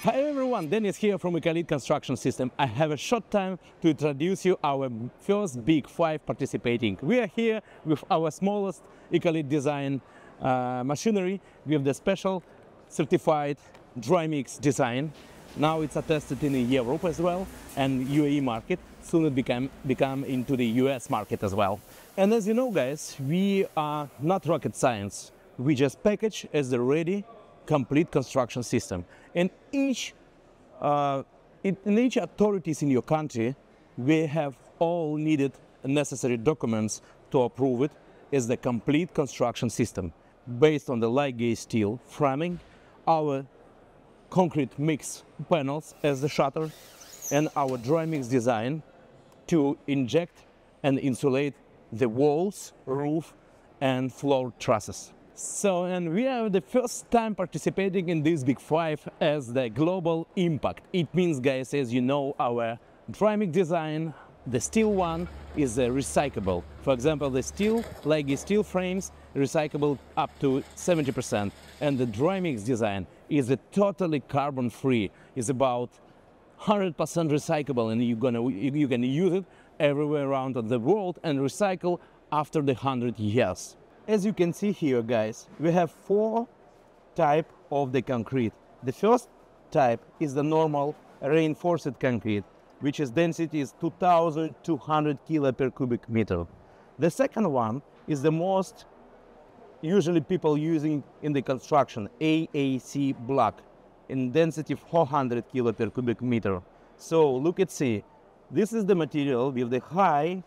Hi everyone, Dennis here from Ecolit Construction System. I have a short time to introduce you our first big five participating. We are here with our smallest Ecolit design machinery with the special certified dry mix design. Now it's attested in Europe as well and UAE market. Soon it become into the US market as well. And as you know, guys, we are not rocket science. We just package as the ready complete construction system. And in each authorities in your country, we have all needed necessary documents to approve it as the complete construction system based on the light gauge steel framing, our concrete mix panels as the shutter, and our dry mix design to inject and insulate the walls, roof, and floor trusses. So, and we are the first time participating in this big five as the global impact. It means, guys, as you know, our dry mix design, the steel one, is recyclable. For example, the steel, like steel frames, recyclable up to 70%. And the dry mix design is totally carbon free. It's about 100% recyclable, and you can use it everywhere around the world and recycle after the 100 years. As you can see here, guys, we have four types of the concrete. The first type is the normal reinforced concrete, which is density is 2,200 kilo per cubic meter. The second one is the most usually people using in the construction, AAC block, in density 400 kilo per cubic meter. So look and see, this is the material with the high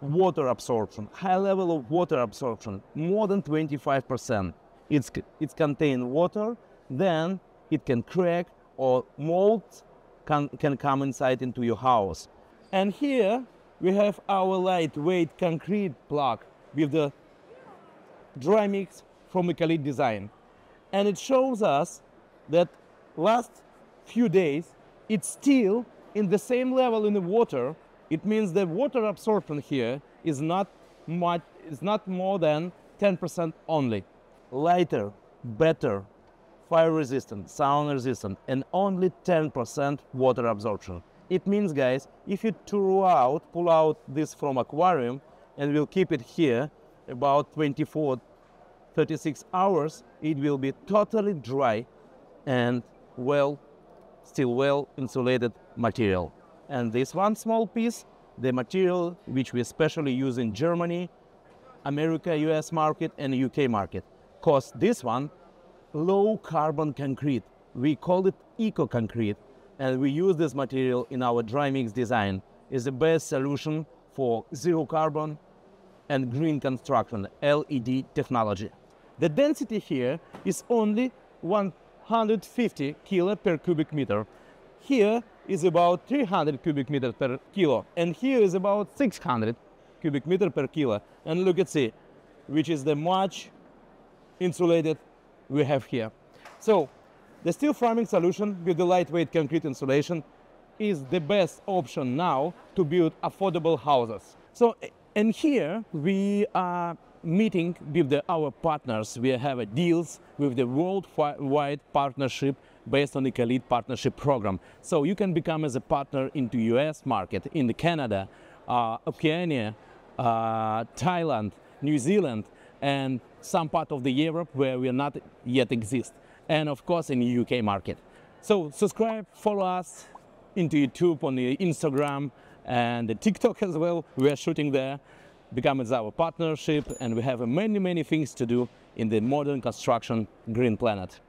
water absorption, high level of water absorption, more than 25%. It contains water, then it can crack or mold can come inside into your house. And here we have our lightweight concrete block with the dry mix from Ecolit design. And it shows us that last few days it's still in the same level in the water. It means the water absorption here is not much, is not more than 10% only. Lighter, better, fire resistant, sound resistant, and only 10% water absorption. It means, guys, if you pull out this from aquarium and we'll keep it here about 24, 36 hours, it will be totally dry and still well insulated material. And this one small piece, the material which we especially use in Germany, America, US market, and UK market. Cause this one, low carbon concrete. We call it eco-concrete. And we use this material in our dry mix design. It's the best solution for zero carbon and green construction, LED technology. The density here is only 150 kilo per cubic meter. Here is about 300 cubic meters per kilo, and here is about 600 cubic meters per kilo. And look at see, which is the much insulated we have here. So the steel framing solution with the lightweight concrete insulation is the best option now to build affordable houses. So, and here we are meeting with our partners. We have deals with the worldwide partnership based on the Ecolit partnership program. So you can become as a partner into US market, in the Canada, Oceania, Thailand, New Zealand, and some part of the Europe where we are not yet exist. And of course in the UK market. So subscribe, follow us into YouTube, on the Instagram and the TikTok as well. We are shooting there. Become as our partnership, and we have many, many things to do in the modern construction green planet.